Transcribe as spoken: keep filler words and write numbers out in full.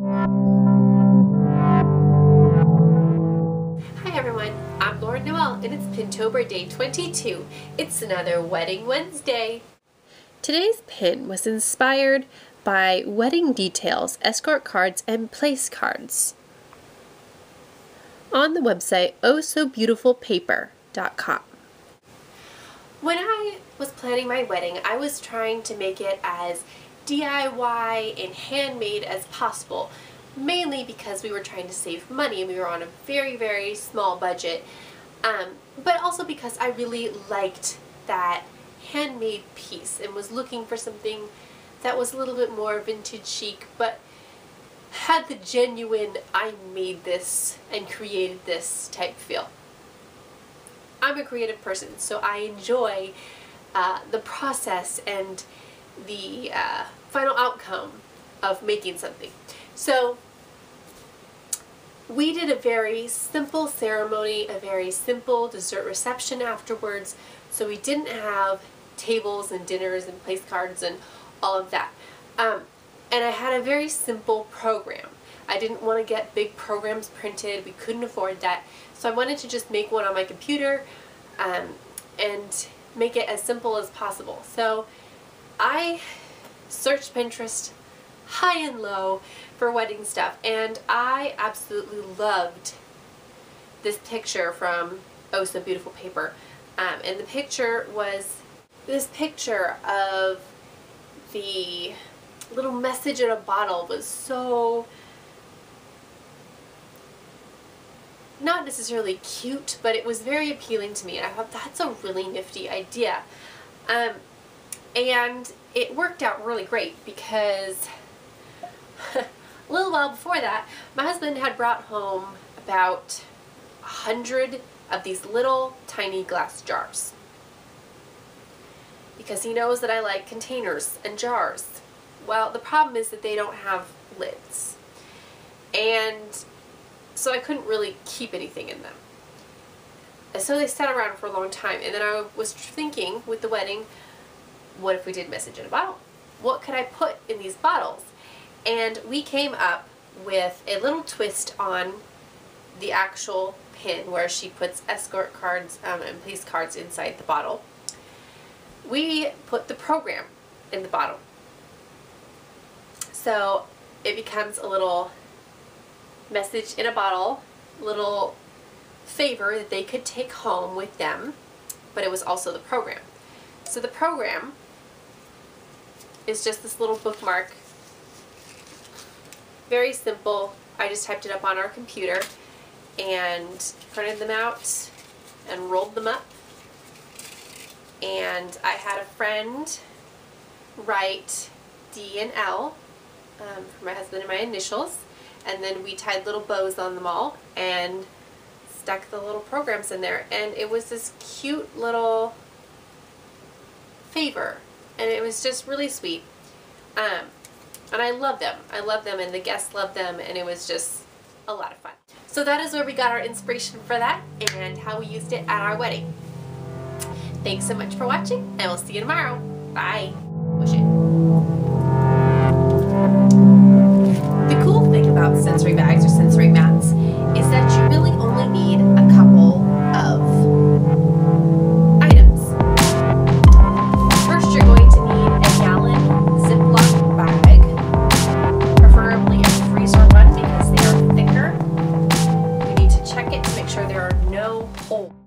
Hi everyone, I'm Laura Noelle and it's Pintober day twenty-two. It's another Wedding Wednesday. Today's pin was inspired by wedding details, escort cards, and place cards on the website Oh So Beautiful Paper. When I was planning my wedding, I was trying to make it as D I Y and handmade as possible, mainly because we were trying to save money and we were on a very, very small budget, um, but also because I really liked that handmade piece and was looking for something that was a little bit more vintage chic, but had the genuine, I made this and created this type feel. I'm a creative person, so I enjoy uh, the process and the uh, final outcome of making something. So we did a very simple ceremony, a very simple dessert reception afterwards, so we didn't have tables and dinners and place cards and all of that. Um, and I had a very simple program. I didn't want to get big programs printed, we couldn't afford that, so I wanted to just make one on my computer um, and make it as simple as possible. So I searched Pinterest high and low for wedding stuff, and I absolutely loved this picture from Oh So Beautiful Paper. Um, and the picture was this picture of the little message in a bottle. Was so not necessarily cute, but it was very appealing to me, and I thought that's a really nifty idea. Um, and it worked out really great because a little while before that, my husband had brought home about a hundred of these little tiny glass jars because he knows that I like containers and jars. Well, the problem is that they don't have lids, and so I couldn't really keep anything in them. And so they sat around for a long time, and then I was thinking with the wedding, what if we did message in a bottle? What could I put in these bottles? And we came up with a little twist on the actual pin where she puts escort cards um, and place cards inside the bottle. We put the program in the bottle. So it becomes a little message in a bottle, little favor that they could take home with them, but it was also the program. So the program is just this little bookmark, very simple. I just typed it up on our computer and printed them out and rolled them up, and I had a friend write D and L um, for my husband and my initials, and then we tied little bows on them all and stuck the little programs in there, and it was this cute little favor, and it was just really sweet. Um, and I love them. I love them, and the guests love them, and it was just a lot of fun. So that is where we got our inspiration for that and how we used it at our wedding. Thanks so much for watching, and we'll see you tomorrow. Bye. Wish it. Sensory bags or sensory mats is that you really only need a couple of items. First, you're going to need a gallon Ziploc bag, preferably a freezer one because they are thicker. You need to check it to make sure there are no holes.